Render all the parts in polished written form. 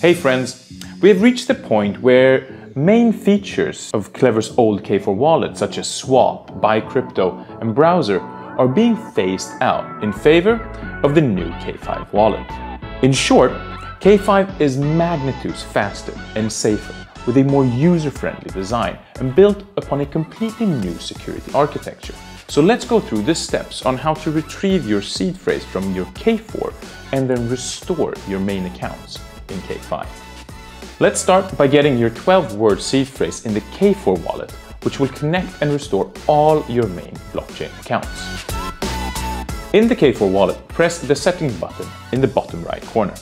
Hey friends, we have reached the point where main features of Klever's old K4 wallet, such as swap, buy crypto and browser, are being phased out in favor of the new K5 wallet. In short, K5 is magnitudes faster and safer, with a more user-friendly design and built upon a completely new security architecture. So let's go through the steps on how to retrieve your seed phrase from your K4 and then restore your main accounts in K5. Let's start by getting your 12-word seed phrase in the K4 wallet, which will connect and restore all your main blockchain accounts. In the K4 wallet, press the Settings button in the bottom right corner.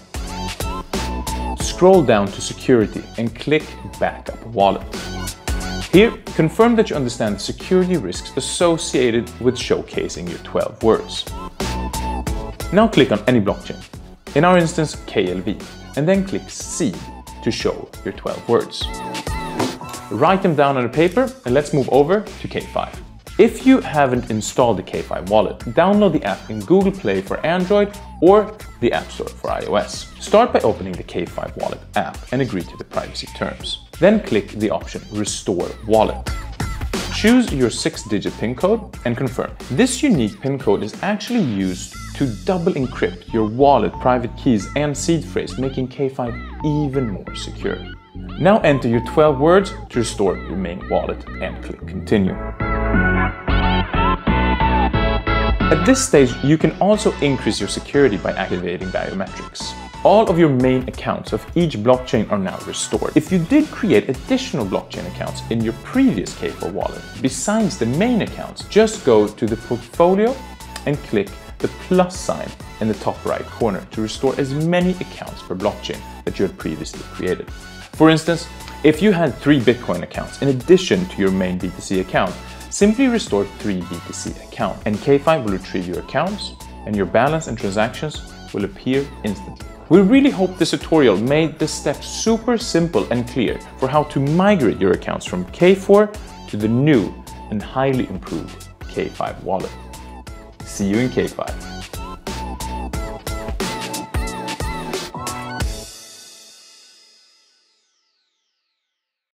Scroll down to Security and click Backup Wallet. Here, confirm that you understand the security risks associated with showcasing your 12 words. Now click on any blockchain, in our instance KLV, and then click Seed to show your 12 words. Write them down on a paper and let's move over to K5. If you haven't installed the K5 wallet, download the app in Google Play for Android or the App Store for iOS. Start by opening the K5 wallet app and agree to the privacy terms. Then click the option Restore Wallet. Choose your 6-digit PIN code and confirm. This unique PIN code is actually used to double encrypt your wallet, private keys and seed phrase, making K5 even more secure. Now enter your 12 words to restore your main wallet and click Continue. At this stage, you can also increase your security by activating biometrics. All of your main accounts of each blockchain are now restored. If you did create additional blockchain accounts in your previous K4 wallet, besides the main accounts, just go to the portfolio and click the plus sign in the top right corner to restore as many accounts per blockchain that you had previously created. For instance, if you had 3 Bitcoin accounts in addition to your main BTC account, simply restore 3 BTC accounts and K5 will retrieve your accounts and your balance and transactions will appear instantly. We really hope this tutorial made this step super simple and clear for how to migrate your accounts from K4 to the new and highly improved K5 wallet. See you in K5.